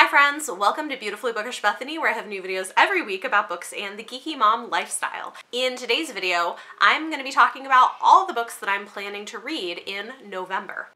Hi friends, welcome to Beautifully Bookish Bethany, where I have new videos every week about books and the geeky mom lifestyle. In today's video, I'm going to be talking about all the books that I'm planning to read in November.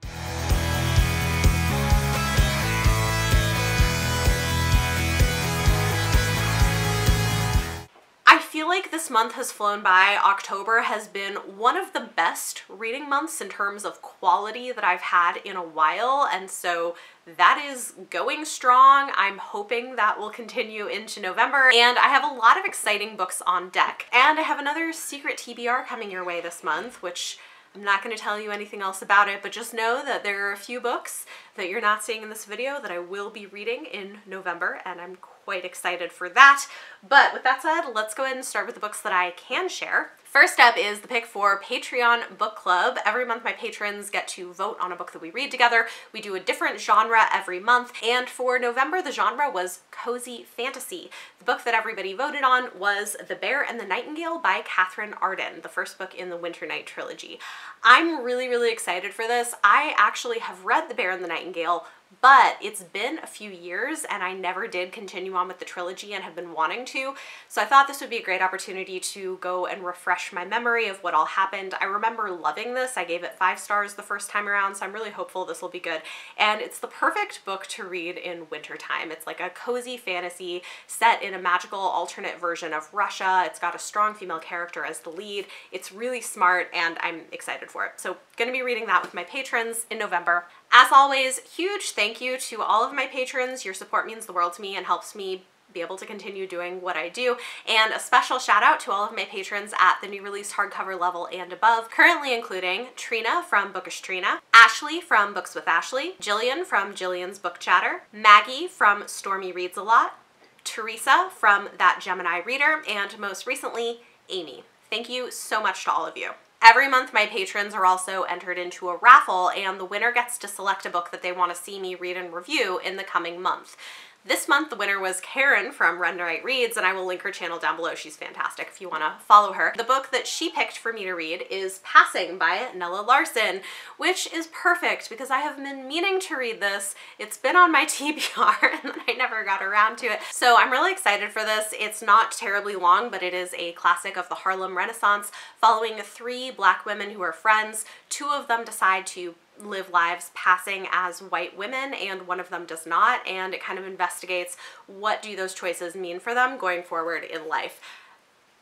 I feel like this month has flown by. October has been one of the best reading months in terms of quality that I've had in a while, and so that is going strong. I'm hoping that will continue into November, and I have a lot of exciting books on deck. And I have another secret TBR coming your way this month, which I'm not going to tell you anything else about it, but just know that there are a few books that you're not seeing in this video that I will be reading in November, and I'm quite excited for that. But with that said, let's go ahead and start with the books that I can share. First up is the pick for Patreon Book Club. Every month my patrons get to vote on a book that we read together. We do a different genre every month, and for November the genre was cozy fantasy. The book that everybody voted on was The Bear and the Nightingale by Katherine Arden, the first book in the Winter Night trilogy. I'm really excited for this. I actually have read The Bear and the Nightingale, but it's been a few years and I never did continue on with the trilogy and have been wanting to, so I thought this would be a great opportunity to go and refresh my memory of what all happened. I remember loving this. I gave it 5 stars the first time around, so I'm really hopeful this will be good. And it's the perfect book to read in wintertime. It's like a cozy fantasy set in a magical alternate version of Russia. It's got a strong female character as the lead. It's really smart and I'm excited for it. So gonna be reading that with my patrons in November. As always, huge thank you to all of my patrons. Your support means the world to me and helps me be able to continue doing what I do. And a special shout out to all of my patrons at the new release hardcover level and above, currently including Trina from Bookish Trina, Ashley from Books with Ashley, Jillian from Jillian's Book Chatter, Maggie from Stormy Reads a Lot, Teresa from That Gemini Reader, and most recently, Amy. Thank you so much to all of you. Every month my patrons are also entered into a raffle, and the winner gets to select a book that they want to see me read and review in the coming month. This month the winner was Karen from Winter Night Reads, and I will link her channel down below. She's fantastic if you want to follow her. The book that she picked for me to read is Passing by Nella Larsen, which is perfect because I have been meaning to read this. It's been on my TBR and I never got around to it. So I'm really excited for this. It's not terribly long, but it is a classic of the Harlem Renaissance following 3 black women who are friends. 2 of them decide to live lives passing as white women and one of them does not, and it kind of investigates what do those choices mean for them going forward in life.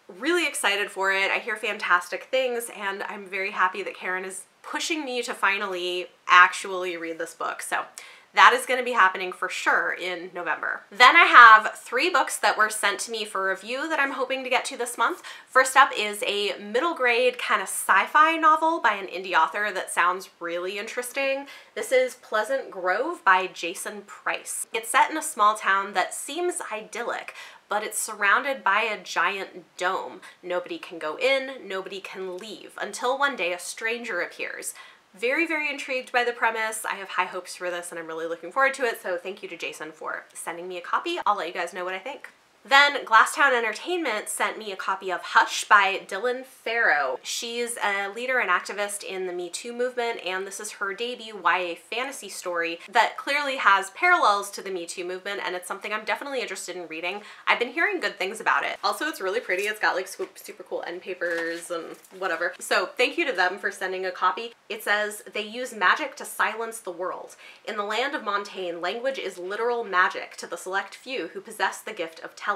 Really excited for it. I hear fantastic things and I'm very happy that Karen is pushing me to finally actually read this book. So that is going to be happening for sure in November. Then I have 3 books that were sent to me for review that I'm hoping to get to this month. First up is a middle grade kind of sci-fi novel by an indie author that sounds really interesting. This is Pleasant Grove by Jason Price. It's set in a small town that seems idyllic, but it's surrounded by a giant dome. Nobody can go in, nobody can leave, until one day a stranger appears. Very intrigued by the premise. I have high hopes for this and I'm really looking forward to it, so thank you to Jason for sending me a copy. I'll let you guys know what I think. Then Glasstown Entertainment sent me a copy of Hush by Dylan Farrow. She's a leader and activist in the Me Too movement, and this is her debut YA fantasy story that clearly has parallels to the Me Too movement, and it's something I'm definitely interested in reading. I've been hearing good things about it. Also, it's really pretty. It's got like super cool end papers and whatever. So thank you to them for sending a copy. It says, they use magic to silence the world. In the land of Montaigne, language is literal magic to the select few who possess the gift of talent.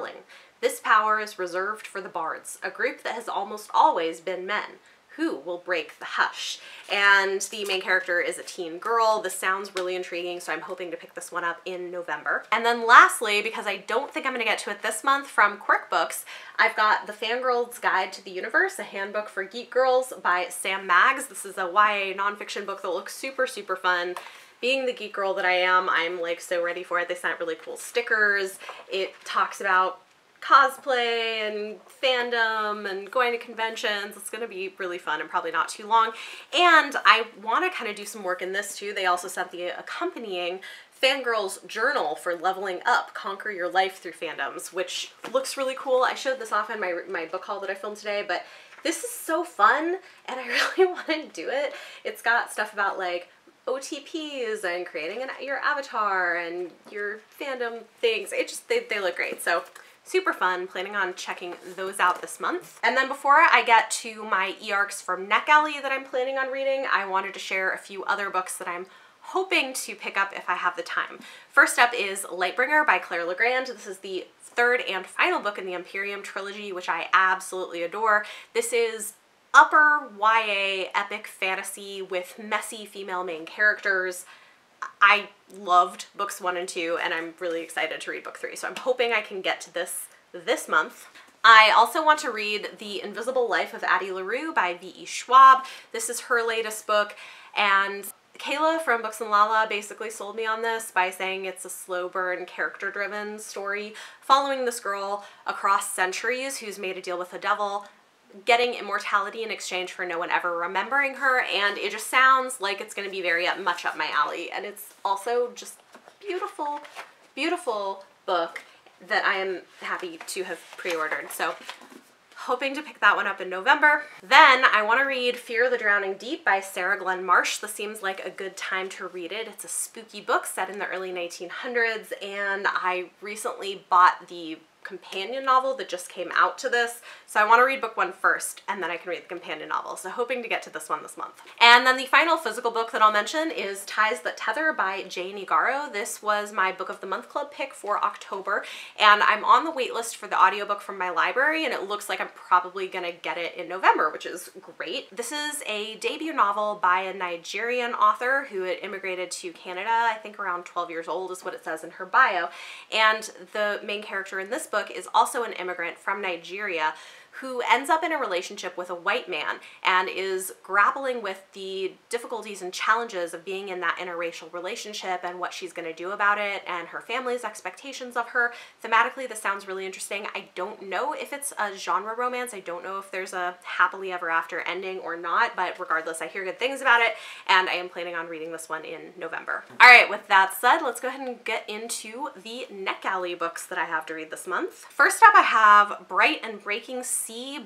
This power is reserved for the bards, a group that has almost always been men. Who will break the hush? And the main character is a teen girl. This sounds really intriguing, so I'm hoping to pick this one up in November. And then lastly, because I don't think I'm gonna get to it this month, from Quirk Books, I've got The Fangirl's Guide to the Universe, a handbook for geek girls by Sam Maggs. This is a YA nonfiction book that looks super fun. Being the geek girl that I am, I'm like so ready for it. They sent really cool stickers. It talks about cosplay and fandom and going to conventions. It's gonna be really fun and probably not too long. And I wanna kind of do some work in this too. They also sent the accompanying Fangirls Journal for Leveling Up, Conquer Your Life Through Fandoms, which looks really cool. I showed this off in my book haul that I filmed today, but this is so fun and I really wanna do it. It's got stuff about like OTPs and creating your avatar and your fandom things. It just, they look great. So super fun. Planning on checking those out this month. And then before I get to my e-arcs from NetGalley that I'm planning on reading, I wanted to share a few other books that I'm hoping to pick up if I have the time. First up is Lightbringer by Claire Legrand. This is the third and final book in the Empyrium trilogy, which I absolutely adore. This is upper YA epic fantasy with messy female main characters. I loved books 1 and 2, and I'm really excited to read book 3, so I'm hoping I can get to this month. I also want to read The Invisible Life of Addie LaRue by V.E. Schwab. This is her latest book, and Kayla from Books and Lala basically sold me on this by saying it's a slow burn, character-driven story following this girl across centuries who's made a deal with the devil, getting immortality in exchange for no one ever remembering her, and it just sounds like it's going to be very much up my alley. And it's also just a beautiful, beautiful book that I am happy to have pre-ordered. So hoping to pick that one up in November. Then I want to read Fear the Drowning Deep by Sarah Glenn Marsh. This seems like a good time to read it. It's a spooky book set in the early 1900s, and I recently bought the companion novel that just came out to this, so I want to read book 1 first, and then I can read the companion novel, so hoping to get to this one this month. And then the final physical book that I'll mention is Ties That Tether by Jane Igharo. This was my Book of the Month Club pick for October, and I'm on the wait list for the audiobook from my library, and it looks like I'm probably gonna get it in November, which is great. This is a debut novel by a Nigerian author who had immigrated to Canada, I think around 12 years old is what it says in her bio, and the main character in this book is also an immigrant from Nigeria who ends up in a relationship with a white man and is grappling with the difficulties and challenges of being in that interracial relationship and what she's going to do about it and her family's expectations of her. Thematically, this sounds really interesting. I don't know if it's a genre romance. I don't know if there's a happily ever after ending or not, but regardless, I hear good things about it, and I am planning on reading this one in November. All right, with that said, let's go ahead and get into the NetGalley books that I have to read this month. First up, I have Bright and Breaking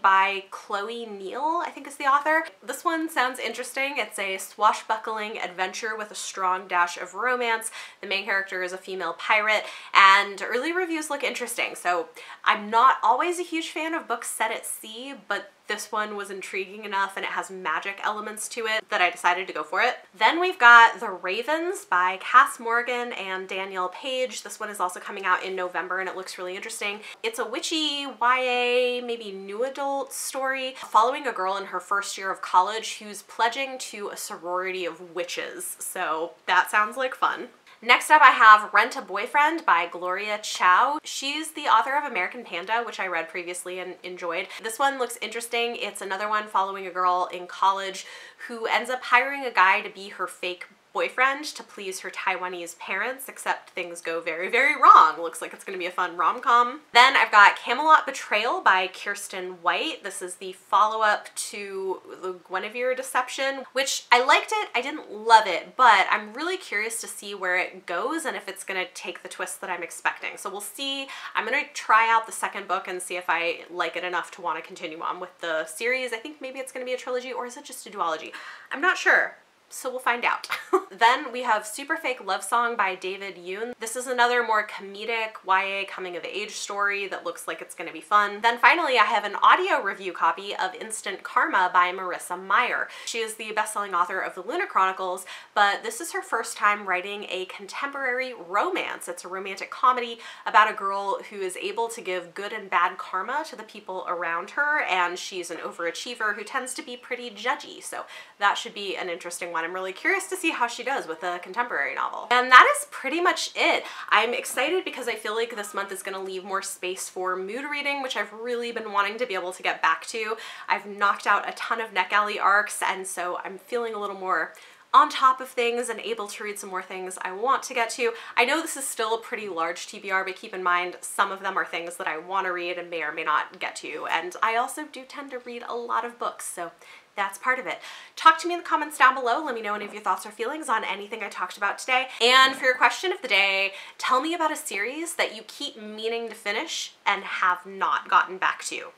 by Chloe Neill, I think is the author. This one sounds interesting. It's a swashbuckling adventure with a strong dash of romance. The main character is a female pirate, and early reviews look interesting. So I'm not always a huge fan of books set at sea, but this one was intriguing enough, and it has magic elements to it, that I decided to go for it. Then we've got The Ravens by Cass Morgan and Danielle Page. This one is also coming out in November, and it looks really interesting. It's a witchy YA, maybe new adult story following a girl in her first year of college who's pledging to a sorority of witches. So that sounds like fun. Next up, I have Rent a Boyfriend by Gloria Chow. She's the author of American Panda, which I read previously and enjoyed. This one looks interesting. It's another one following a girl in college who ends up hiring a guy to be her fake boyfriend to please her Taiwanese parents, except things go very, very wrong. Looks like it's going to be a fun rom-com. Then I've got Camelot Betrayal by Kirsten White. This is the follow-up to the Guinevere Deception, which I liked it. I didn't love it, but I'm really curious to see where it goes and if it's going to take the twist that I'm expecting. So we'll see. I'm going to try out the second book and see if I like it enough to want to continue on with the series. I think maybe it's going to be a trilogy, or is it just a duology? I'm not sure. So we'll find out. Then we have Super Fake Love Song by David Yoon. This is another more comedic YA coming of age story that looks like it's gonna be fun. Then finally, I have an audio review copy of Instant Karma by Marissa Meyer. She is the best-selling author of the Lunar Chronicles, but this is her first time writing a contemporary romance. It's a romantic comedy about a girl who is able to give good and bad karma to the people around her, and she's an overachiever who tends to be pretty judgy. So that should be an interesting one. I'm really curious to see how she does with a contemporary novel. And that is pretty much it. I'm excited because I feel like this month is gonna leave more space for mood reading, which I've really been wanting to be able to get back to. I've knocked out a ton of NetGalley arcs, and so I'm feeling a little more on top of things and able to read some more things I want to get to. I know this is still a pretty large TBR, but keep in mind some of them are things that I want to read and may or may not get to, and I also do tend to read a lot of books, so that's part of it. Talk to me in the comments down below. Let me know any of your thoughts or feelings on anything I talked about today. And for your question of the day, tell me about a series that you keep meaning to finish and have not gotten back to.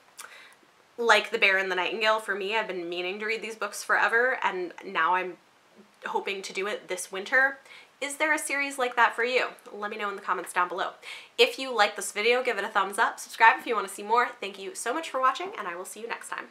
Like The Bear and the Nightingale for me, I've been meaning to read these books forever, and now I'm hoping to do it this winter. Is there a series like that for you? Let me know in the comments down below. If you like this video, give it a thumbs up, subscribe if you want to see more. Thank you so much for watching, and I will see you next time.